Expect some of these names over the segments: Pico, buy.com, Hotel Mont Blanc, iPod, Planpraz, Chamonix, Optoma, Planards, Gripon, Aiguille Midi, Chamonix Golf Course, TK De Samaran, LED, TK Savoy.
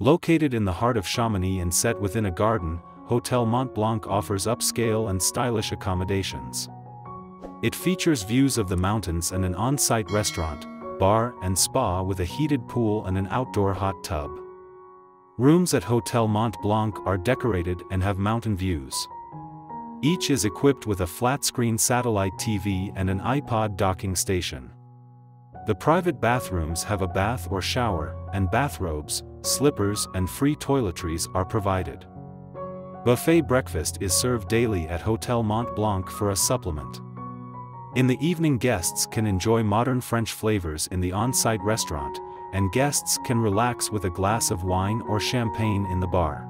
Located in the heart of Chamonix and set within a garden, Hotel Mont Blanc offers upscale and stylish accommodations. It features views of the mountains and an on-site restaurant, bar and spa with a heated pool and an outdoor hot tub. Rooms at Hotel Mont Blanc are decorated and have mountain views. Each is equipped with a flat-screen satellite TV and an iPod docking station. The private bathrooms have a bath or shower, and bathrobes, slippers and free toiletries are provided. Buffet breakfast is served daily at Hotel Mont Blanc for a supplement. In the evening, guests can enjoy modern French flavors in the on-site restaurant, and guests can relax with a glass of wine or champagne in the bar.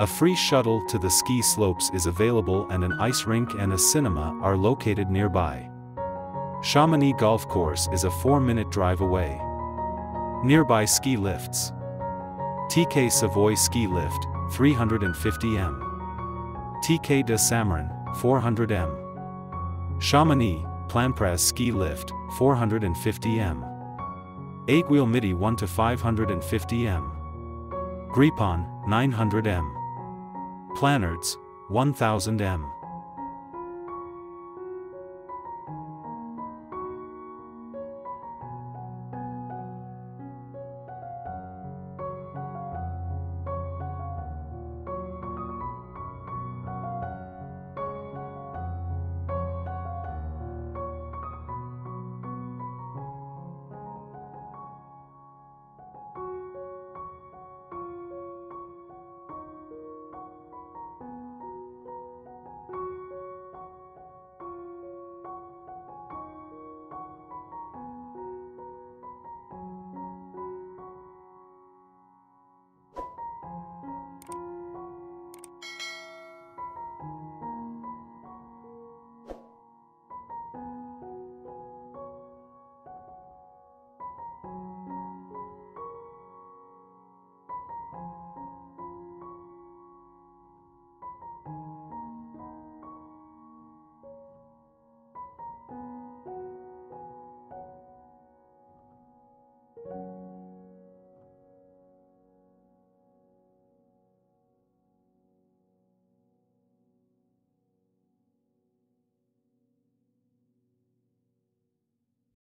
A free shuttle to the ski slopes is available and an ice rink and a cinema are located nearby. Chamonix Golf Course is a 4-minute drive away. Nearby ski lifts. TK Savoy Ski Lift, 350 m. TK De Samaran, 400 m. Chamonix, Planpraz Ski Lift, 450 m. Aiguille Midi 1 to 550 m. Gripon, 900 m. Planards, 1000 m.